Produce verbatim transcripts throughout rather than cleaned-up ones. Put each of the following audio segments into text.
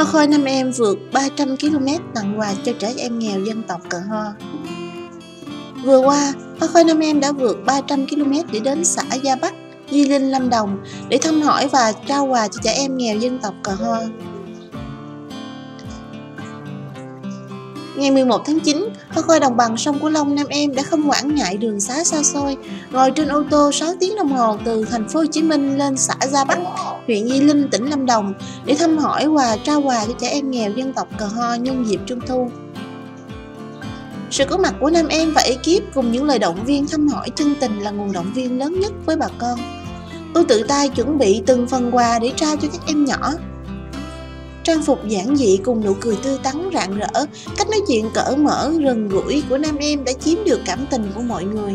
Hoa Khôi Nam Em vượt ba trăm ki lô mét tặng quà cho trẻ em nghèo dân tộc Cơ Ho. Vừa qua, Hoa Khôi Nam Em đã vượt ba trăm ki lô mét để đến xã Gia Bắc, Di Linh, Lâm Đồng để thăm hỏi và trao quà cho trẻ em nghèo dân tộc Cơ Ho. Ngày mười một tháng chín, Hoa Khôi đồng bằng sông Cửu Long Nam Em đã không quản ngại đường xá xa xôi, ngồi trên ô tô sáu tiếng đồng hồ từ thành phố Hồ Chí Minh lên xã Gia Bắc, huyện Di Linh, tỉnh Lâm Đồng để thăm hỏi và trao quà cho trẻ em nghèo dân tộc Cơ Ho nhân dịp Trung thu. Sự có mặt của Nam Em và ekip cùng những lời động viên thăm hỏi chân tình là nguồn động viên lớn nhất với bà con. Tôi tự tay chuẩn bị từng phần quà để trao cho các em nhỏ. Trang phục giản dị cùng nụ cười tươi tắn rạng rỡ, cách nói chuyện cởi mở, gần gũi của Nam Em đã chiếm được cảm tình của mọi người.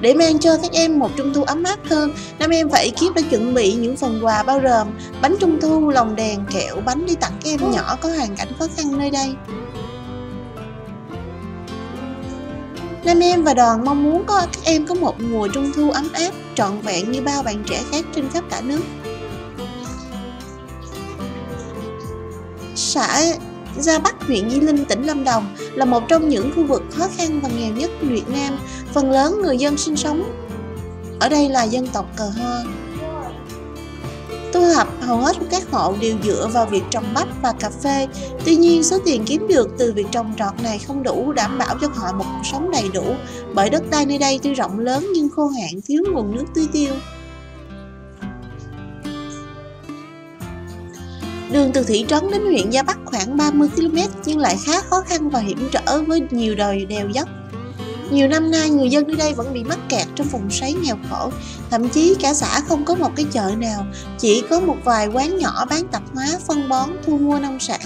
Để mang cho các em một Trung thu ấm áp hơn, Nam Em và ekip đã chuẩn bị những phần quà bao gồm bánh Trung thu, lồng đèn, kẹo, bánh đi tặng các em nhỏ có hoàn cảnh khó khăn nơi đây. Nam Em và đoàn mong muốn có các em có một mùa Trung thu ấm áp, trọn vẹn như bao bạn trẻ khác trên khắp cả nước. Xã Gia Bắc, huyện Di Linh, tỉnh Lâm Đồng là một trong những khu vực khó khăn và nghèo nhất Việt Nam. Phần lớn người dân sinh sống ở đây là dân tộc Cơ Ho. Thu nhập hầu hết của các hộ đều dựa vào việc trồng bắp và cà phê. Tuy nhiên, số tiền kiếm được từ việc trồng trọt này không đủ đảm bảo cho họ một cuộc sống đầy đủ, bởi đất đai nơi đây tuy rộng lớn nhưng khô hạn, thiếu nguồn nước tưới tiêu. Đường từ thị trấn đến huyện Gia Bắc khoảng ba mươi ki lô mét nhưng lại khá khó khăn và hiểm trở với nhiều đồi đèo dốc. Nhiều năm nay, người dân nơi đây vẫn bị mắc kẹt trong vùng xoáy nghèo khổ. Thậm chí cả xã không có một cái chợ nào, chỉ có một vài quán nhỏ bán tạp hóa, phân bón, thu mua nông sản.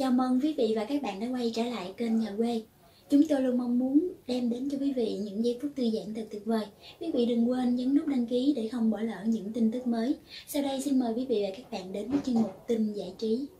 Chào mừng quý vị và các bạn đã quay trở lại kênh Nhà Quê. Chúng tôi luôn mong muốn đem đến cho quý vị những giây phút thư giãn thật tuyệt vời. Quý vị đừng quên nhấn nút đăng ký để không bỏ lỡ những tin tức mới. Sau đây xin mời quý vị và các bạn đến với chuyên mục tin giải trí.